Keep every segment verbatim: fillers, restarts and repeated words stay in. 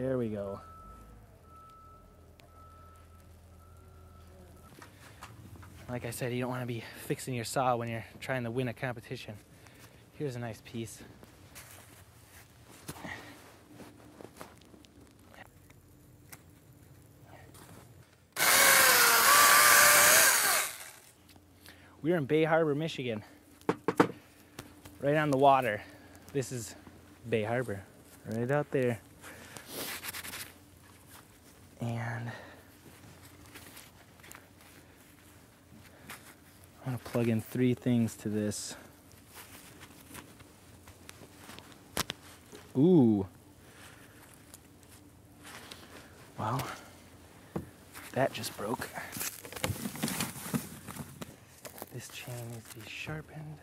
There we go. Like I said, you don't want to be fixing your saw when you're trying to win a competition. Here's a nice piece. We're in Bay Harbor, Michigan, right on the water. This is Bay Harbor, right out there. And I'm gonna plug in three things to this. Ooh. Well, that just broke. This chain needs to be sharpened.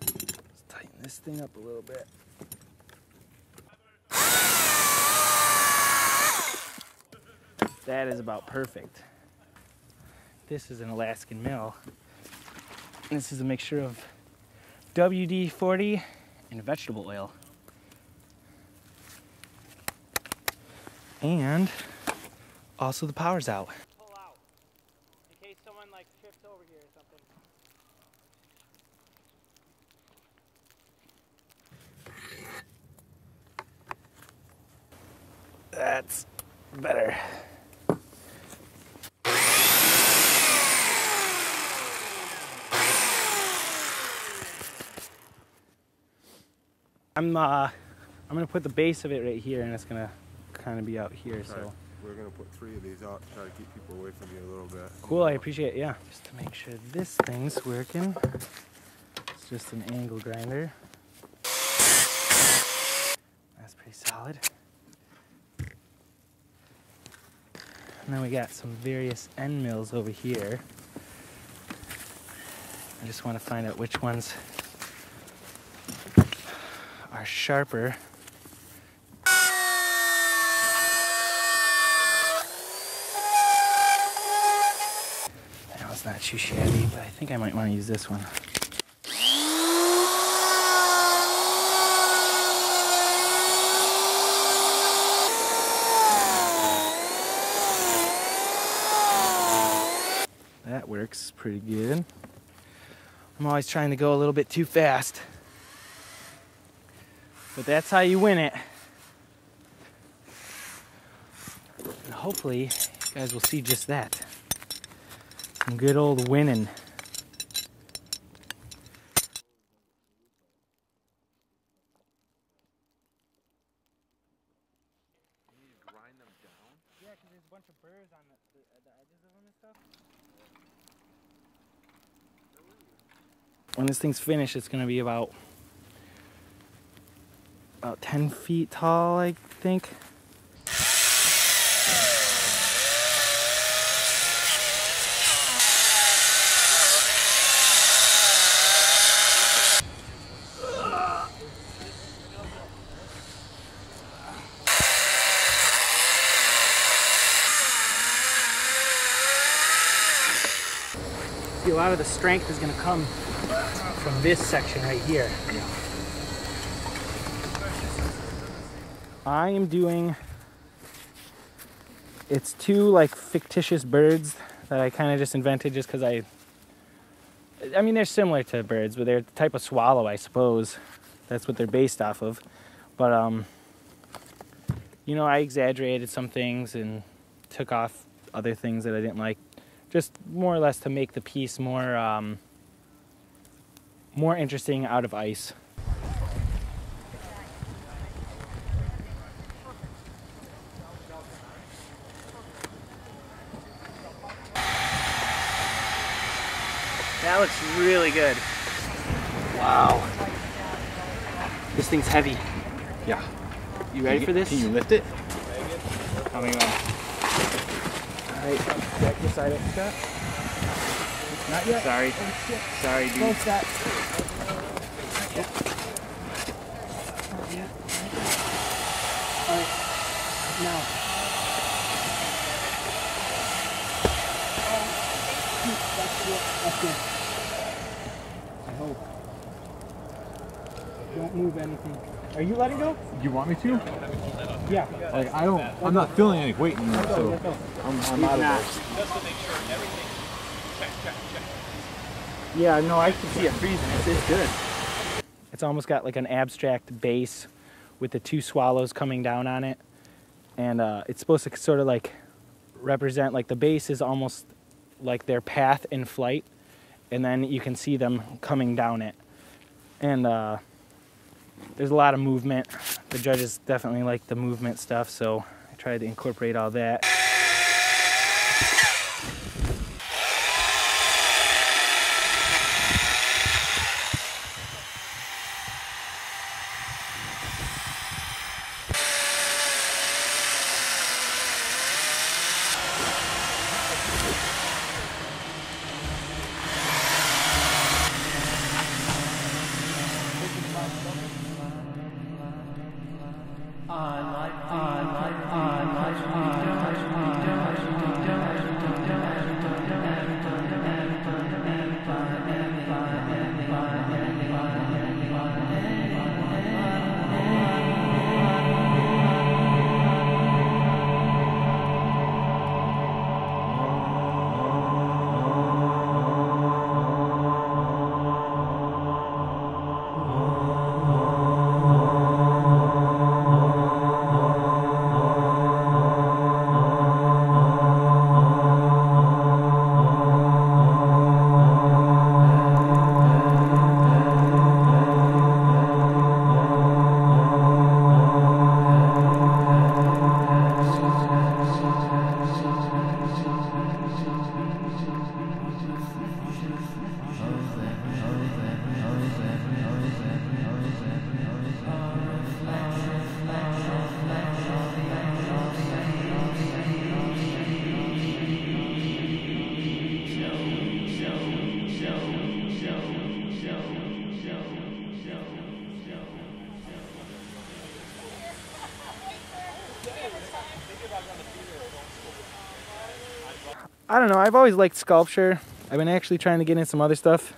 Let's tighten this thing up a little bit. That is about perfect. This is an Alaskan mill. This is a mixture of W D forty and vegetable oil. And also the power's out. Pull out in case someone like trips over here or something. That's better. I'm uh, I'm gonna put the base of it right here, and it's gonna kind of be out here. So right. We're gonna put three of these out, try to keep people away from you a little bit. Cool, I appreciate it. Yeah, just to make sure this thing's working. It's just an angle grinder. That's pretty solid. And then we got some various end mills over here. I just want to find out which ones are sharper. That one's not too shabby, but I think I might want to use this one. That works pretty good. I'm always trying to go a little bit too fast. But that's how you win it. And hopefully, you guys will see just that. Some good old winning. Yeah, because there's a bunch of burrs on the, the, the edges of them and stuff. When this thing's finished, it's going to be about, about ten feet tall, I think. A lot of the strength is going to come from this section right here. I am doing, it's two like fictitious birds that I kind of just invented just because I, I mean they're similar to birds, but they're the type of swallow, I suppose. That's what they're based off of. But, um, you know, I exaggerated some things and took off other things that I didn't like. Just more or less to make the piece more um, more interesting out of ice. That looks really good. Wow. This thing's heavy. Yeah. You ready for this? Can you lift it? Coming on. Right, check your side up, Scott. Not yet. Sorry. Sorry, dude. Close that. Yep. Not yet. All right. Now. That's good. That's good. I hope. Don't move anything. Are you letting go? You want me to? Yeah. Like I don't, I'm not feeling any weight anymore, so I'm, I'm out of it. Just to make sure everything. Check, check, check. Yeah, no, I can see it freezing. It's, it's good. It's almost got like an abstract base with the two swallows coming down on it, and uh, it's supposed to sort of like represent like the base is almost like their path in flight, and then you can see them coming down it. And uh, there's a lot of movement. The judges definitely like the movement stuff, so I tried to incorporate all that. I don't know, I've always liked sculpture. I've been actually trying to get in some other stuff.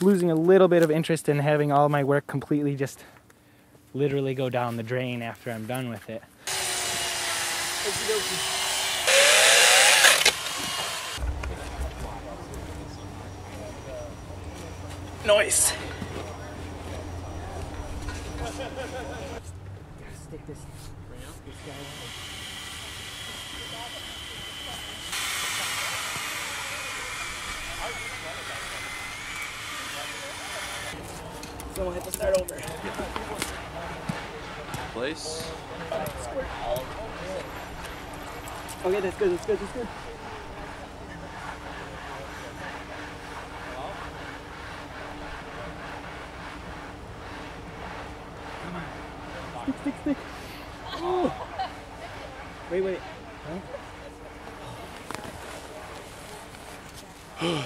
Losing a little bit of interest in having all my work completely just literally go down the drain after I'm done with it. Nice. Stick this guy in. So we'll have to start over. Place. Okay, that's good, that's good, that's good. Stick, stick, stick. Oh. Wait, wait. Huh?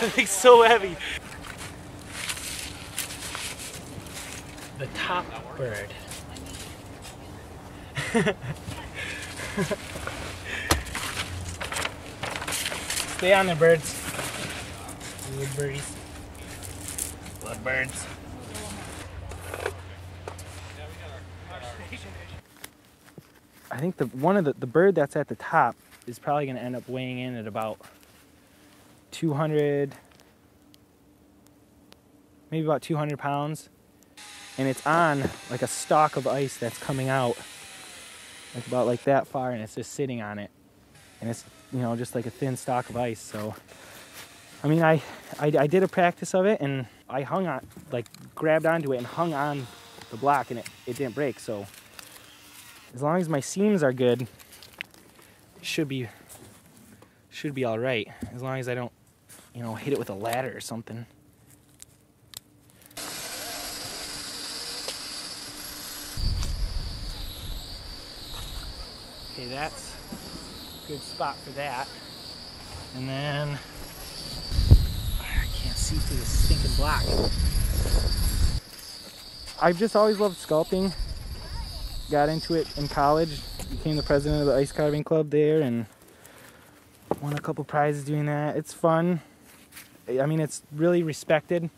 That thing's so heavy. The top bird. Stay on the birds. Good birdies. Love birds. I think the one of the the bird that's at the top is probably going to end up weighing in at about two hundred, maybe about two hundred pounds, and it's on like a stalk of ice that's coming out like about like that far, and it's just sitting on it, and it's, you know, just like a thin stalk of ice. So I mean, I I, I did a practice of it, and I hung on, like grabbed onto it and hung on the block, and it, it didn't break. So as long as my seams are good, it should be should be all right, as long as I don't, you know, hit it with a ladder or something. Okay, that's a good spot for that. And then, I can't see through this stinking block. I've just always loved sculpting. Got into it in college, became the president of the ice carving club there, and won a couple prizes doing that. It's fun. I mean, it's really respected.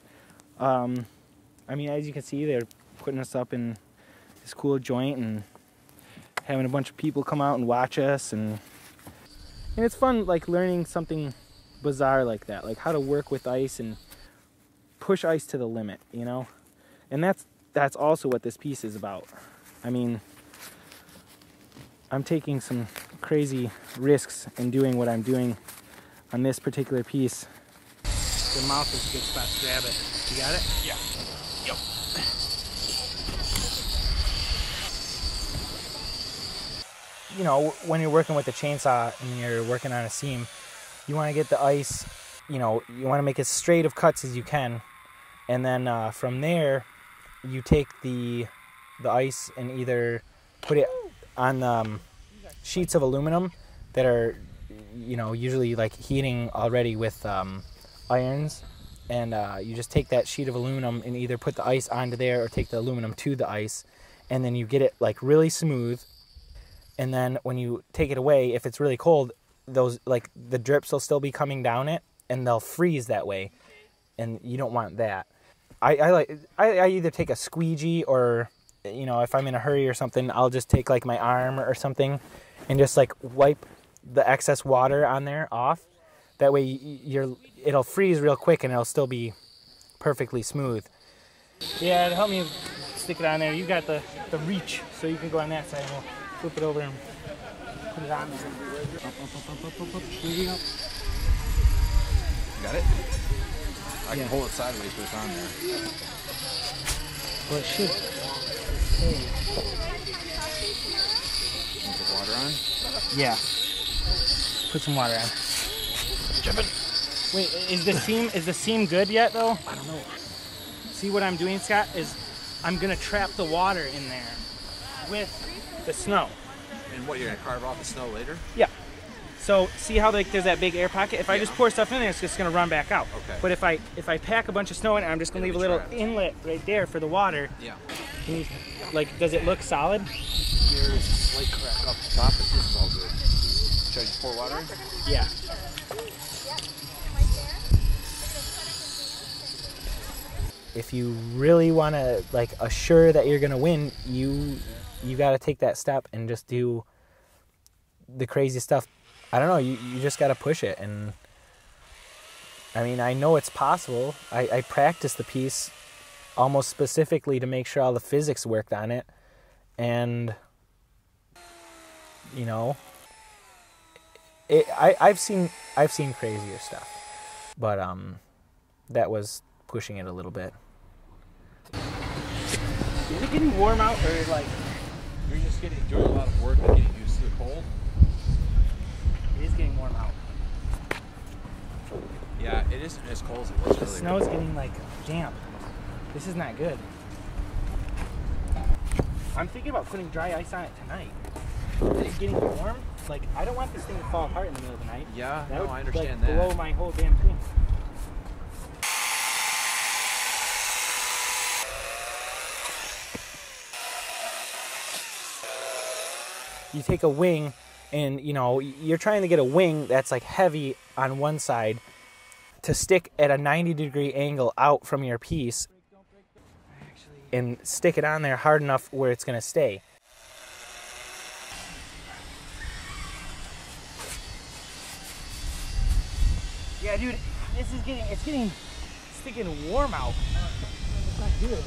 Um, I mean, as you can see, they're putting us up in this cool joint and having a bunch of people come out and watch us, and and it's fun, like, learning something bizarre like that, like how to work with ice and push ice to the limit, you know? And that's that's also what this piece is about. I mean, I'm taking some crazy risks in doing what I'm doing on this particular piece. Your mouth is a good spot to grab it. You got it? Yeah. Yep. You know, when you're working with a chainsaw and you're working on a seam, you want to get the ice, you know, you want to make as straight of cuts as you can. And then uh, from there, you take the the ice and either put it on um, sheets of aluminum that are, you know, usually like heating already with um, irons, and uh, you just take that sheet of aluminum and either put the ice onto there or take the aluminum to the ice, and then you get it like really smooth. And then when you take it away, if it's really cold, those, like, the drips will still be coming down it and they'll freeze that way, and you don't want that. I, I like I, I either take a squeegee, or, you know, if I'm in a hurry or something, I'll just take like my arm or something and just like wipe the excess water on there off. That way you're, it'll freeze real quick and it'll still be perfectly smooth. Yeah, help me stick it on there. You got the, the reach, so you can go on that side. We'll flip it over and put it on. Up, up, up, up, up, up. Moving up. Got it? I yeah. can hold it sideways, but it's on there. Well, it should. Hey. Put water on? Yeah. Put some water on. Jumping. Wait, is the seam is the seam good yet though? I don't know. See what I'm doing, Scott? Is I'm gonna trap the water in there with the snow. And what, you're gonna carve off the snow later? Yeah. So see how like there's that big air pocket? If I yeah. just pour stuff in there, it's just gonna run back out. Okay. But if I if I pack a bunch of snow in it, I'm just gonna It'll leave a little trapped. inlet right there for the water. Yeah. Can you, like, does it look solid? There's a slight crack up the top, but this is all good. Should I just pour water in? Yeah. If you really want to, like, assure that you're gonna win, you you got to take that step and just do the crazy stuff. I don't know, you, you just got to push it. And I mean, I know it's possible. I, I practiced the piece almost specifically to make sure all the physics worked on it, and, you know, it, I I've seen I've seen crazier stuff, but um, that was pushing it a little bit. Is it getting warm out, or like you're just getting doing a lot of work and getting used to the cold? It is getting warm out. Yeah, it isn't as cold as it was. The really snow is getting like damp. This is not good. I'm thinking about putting dry ice on it tonight. It's getting warm. Like, I don't want this thing to fall apart in the middle of the night. Yeah, that no, would, I understand like, that. Blow my whole damn thing. You take a wing, and, you know, you're trying to get a wing that's like heavy on one side to stick at a ninety degree angle out from your piece, and stick it on there hard enough where it's going to stay. Yeah, dude, this is getting, it's getting, it's getting warm out. It's not good.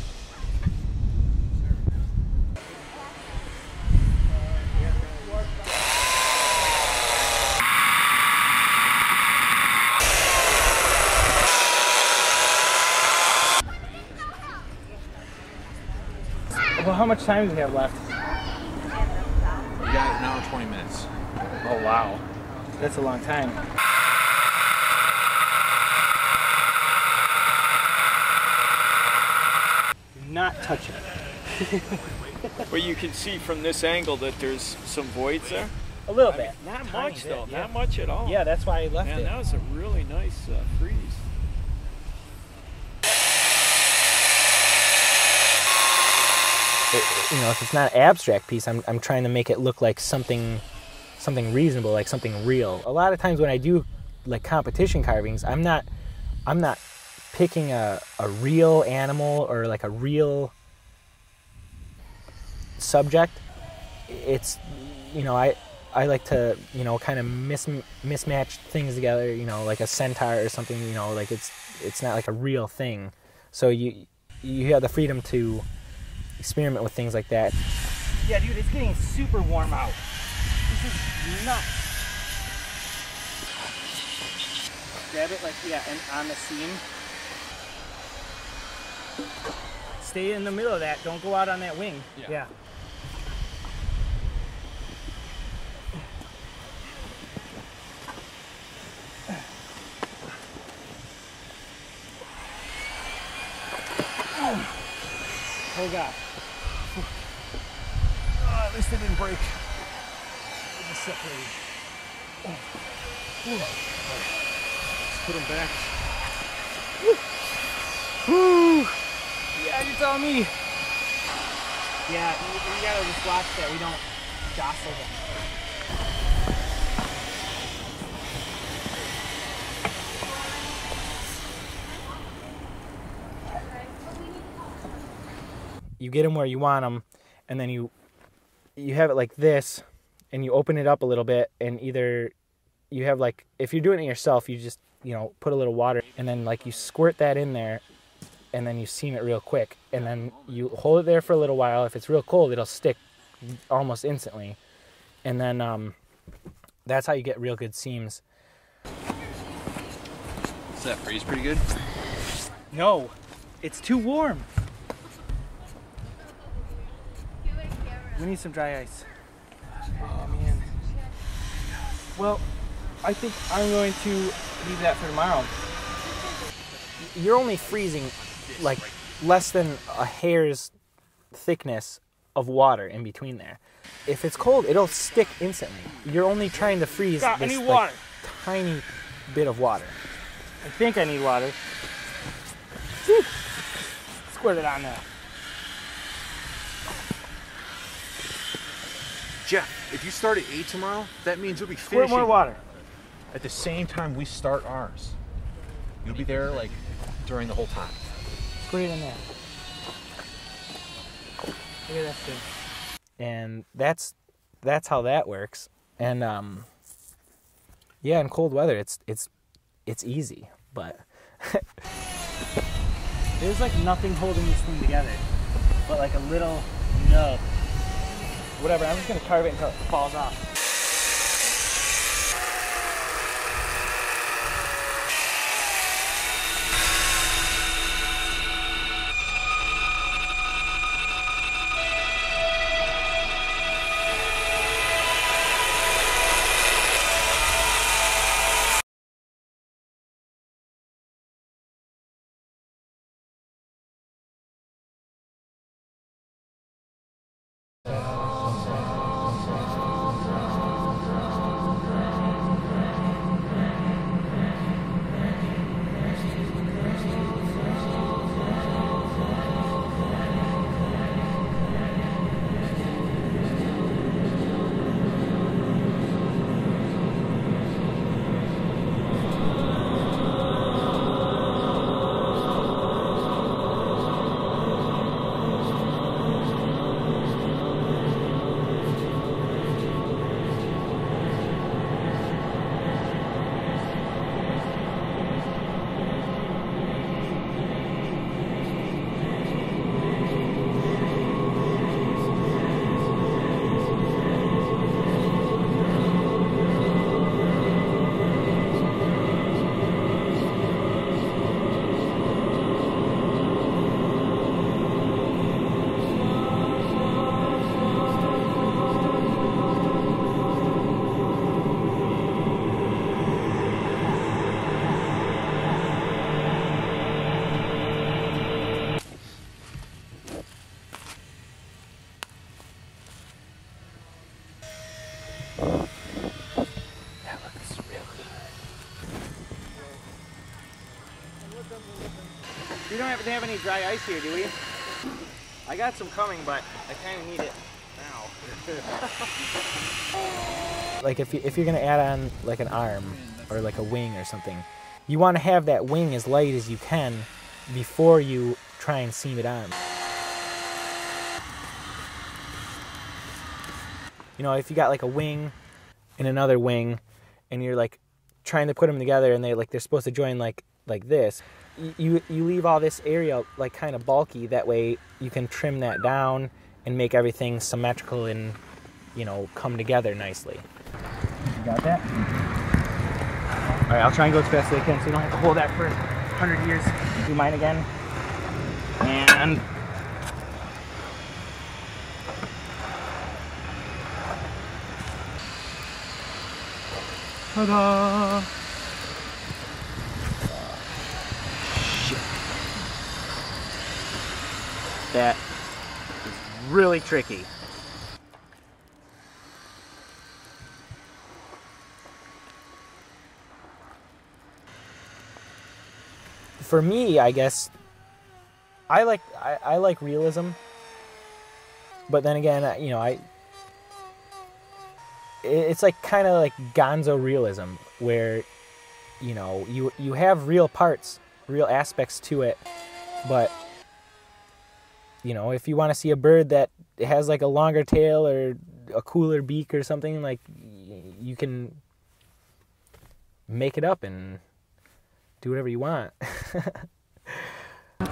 Well, how much time do we have left? We got an hour and twenty minutes. Oh, wow. That's a long time. Do not touch it. Well, you can see from this angle that there's some voids there. A little I bit. Mean, not much, though. Yeah. Not much at all. Yeah, that's why I left Man, it. Man, that was a really nice uh, freeze. It, you know, if it's not an abstract piece, I'm, I'm trying to make it look like something something reasonable, like something real. A lot of times when I do like competition carvings, I'm not I'm not picking a, a real animal or like a real subject, it's, you know, I, I like to, you know, kind of mis mismatch things together, you know, like a centaur or something, you know, like it's, it's not like a real thing. So you, you have the freedom to experiment with things like that. Yeah, dude, it's getting super warm out. This is nuts. Grab it like, yeah, and on the seam. Stay in the middle of that. Don't go out on that wing. Yeah. yeah. Oh. Oh, God. Oh, at least it didn't break. It just separated. Oh. Oh. Put them back. Woo. Woo. Yeah, you tell me. Yeah, we, we gotta just watch that we don't jostle them. You get them where you want them, and then you you have it like this, and you open it up a little bit, and either you have like, if you're doing it yourself, you just, you know, put a little water and then like you squirt that in there and then you seam it real quick and then you hold it there for a little while. If it's real cold, it'll stick almost instantly. And then um, that's how you get real good seams. Does that freeze pretty good? No, it's too warm. We need some dry ice. Oh man. Well, I think I'm going to leave that for tomorrow. You're only freezing like less than a hair's thickness of water in between there. If it's cold, it'll stick instantly. You're only trying to freeze God, this I need water. Like, tiny bit of water. I think I need water. Whew. Squirt it on there. Jeff, if you start at eight tomorrow, that means you'll be finishing. Squirt more water. At the same time we start ours. You'll be there like during the whole time. Squeeze in there. Look at that thing. And that's that's how that works. And um yeah, in cold weather it's it's it's easy, but there's like nothing holding this thing together. But like a little nub. Whatever, I'm just gonna carve it until it falls off. We don't have to have any dry ice here, do we? I got some coming, but I kind of need it now. Like if, you, if you're going to add on like an arm or like a wing or something, You want to have that wing as light as you can before you try and seam it on. You know, if you got like a wing and another wing and you're like trying to put them together and they like they're supposed to join like like this, you you leave all this area like kind of bulky. That way you can trim that down and make everything symmetrical and, you know, come together nicely. You got that? All right, I'll try and go as fast as I can so you don't have to hold that for a hundred years. Do mine again. And ta-da! Shit. That is really tricky. For me, I guess, I like I, I like realism. But then again, you know, I it's like kind of like gonzo realism, where, you know, you you have real parts, real aspects to it, but, you know, if you want to see a bird that has like a longer tail or a cooler beak or something, like, you can make it up and do whatever you want.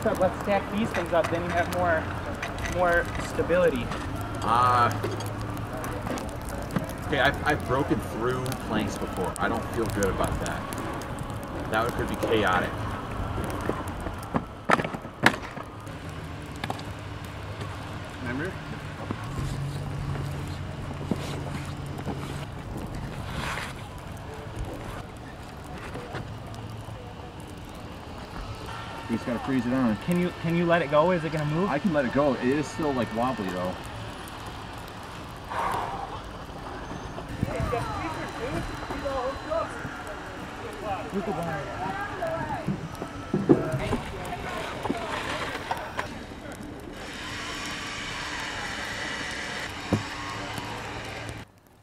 So let's stack these things up, then you have more more stability. Ah. Uh... Okay, I've, I've broken through planks before. I don't feel good about that. That could be chaotic. Remember? You just gotta freeze it on. Can you can you let it go? Is it gonna move? I can let it go. It is still like wobbly though.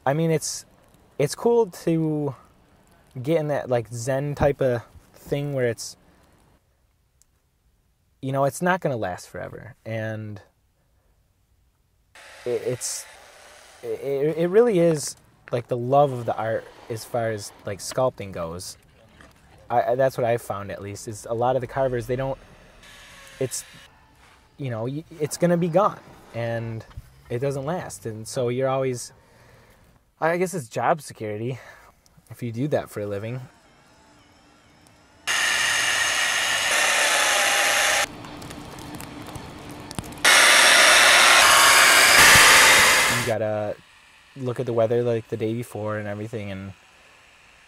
I mean, it's it's cool to get in that like zen type of thing where it's, you know, it's not gonna last forever, and it, it's it, it really is like the love of the art as far as like sculpting goes. I, that's what I've found, at least, is a lot of the carvers, they don't, it's, you know, it's going to be gone, and it doesn't last, and so you're always, I guess it's job security, if you do that for a living. You gotta look at the weather, like, the day before and everything, and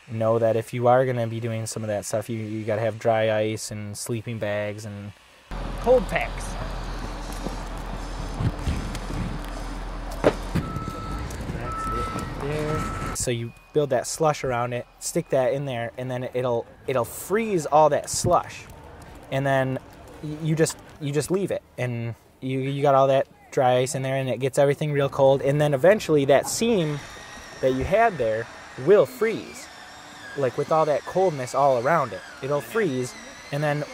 know that if you are going to be doing some of that stuff, you, you got to have dry ice and sleeping bags and cold packs. That's it there. So you build that slush around it, stick that in there, and then it'll it'll freeze all that slush. And then you just you just leave it, and you you got all that dry ice in there, and it gets everything real cold, and then eventually that seam that you had there will freeze. Like, with all that coldness all around it, it'll freeze, and then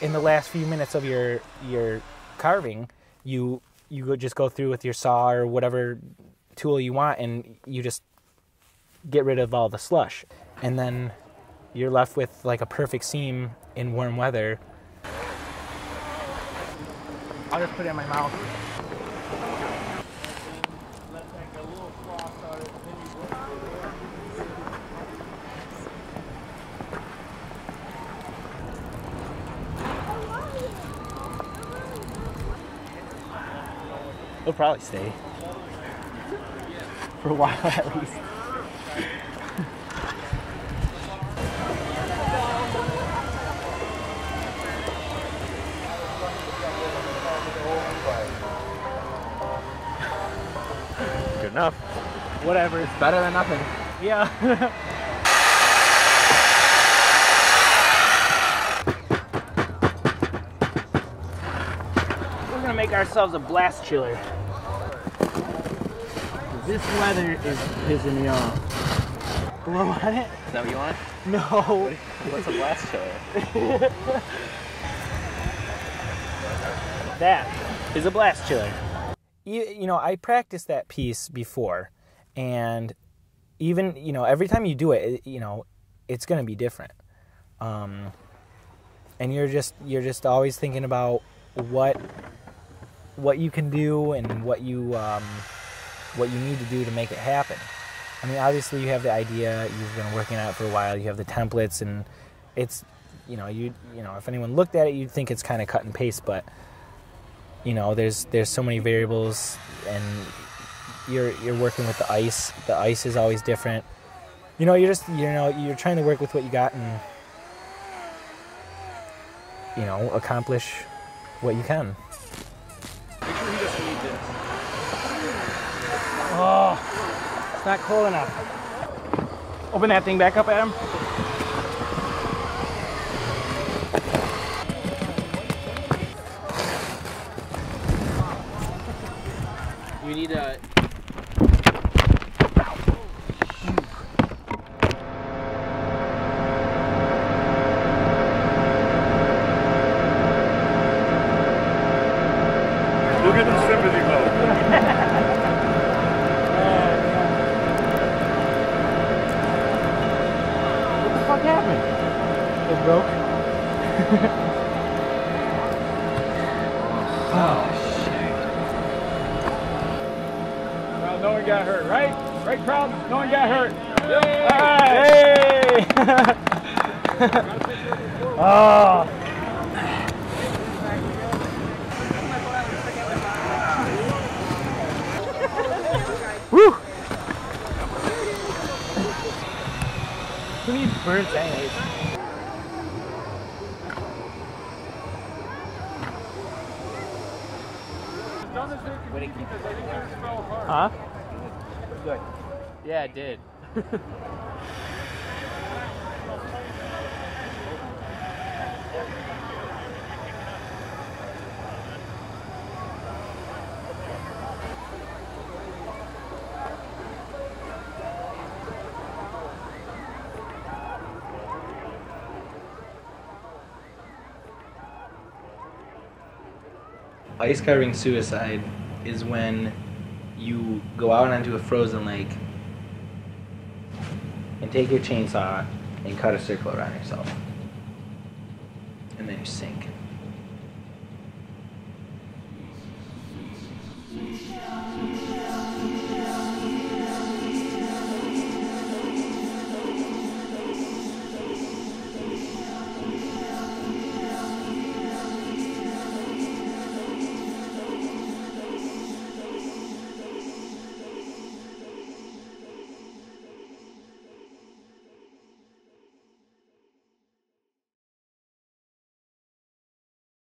in the last few minutes of your your carving, you you would just go through with your saw or whatever tool you want, and you just get rid of all the slush, and then you're left with like a perfect seam in warm weather. I'll just put it in my mouth. He'll probably stay for a while at least. Good enough. Whatever, it's better than nothing. Yeah. We're gonna make ourselves a blast chiller. This weather is pissing me off. Blow on it? Is that what you want? No. What's a blast chiller? That is a blast chiller. You, you know, I practiced that piece before, and even, you know, every time you do it, it you know, it's going to be different. Um, and you're just, you're just always thinking about what, what you can do and what you, um, what you need to do to make it happen. I mean, obviously you have the idea, you've been working on it for a while, you have the templates, and it's, you know, you, you know, if anyone looked at it, you'd think it's kind of cut and paste, but you know, there's, there's so many variables, and you're, you're working with the ice. The ice is always different. You know, you're just, you know, you're trying to work with what you got and, you know, accomplish what you can. Make sure he doesn't need this. Oh, it's not cold enough. Open that thing back up, Adam. We need a... Huh? Good. Yeah, it did. Ice carving suicide is when you go out onto a frozen lake and take your chainsaw and cut a circle around yourself, and then you sink.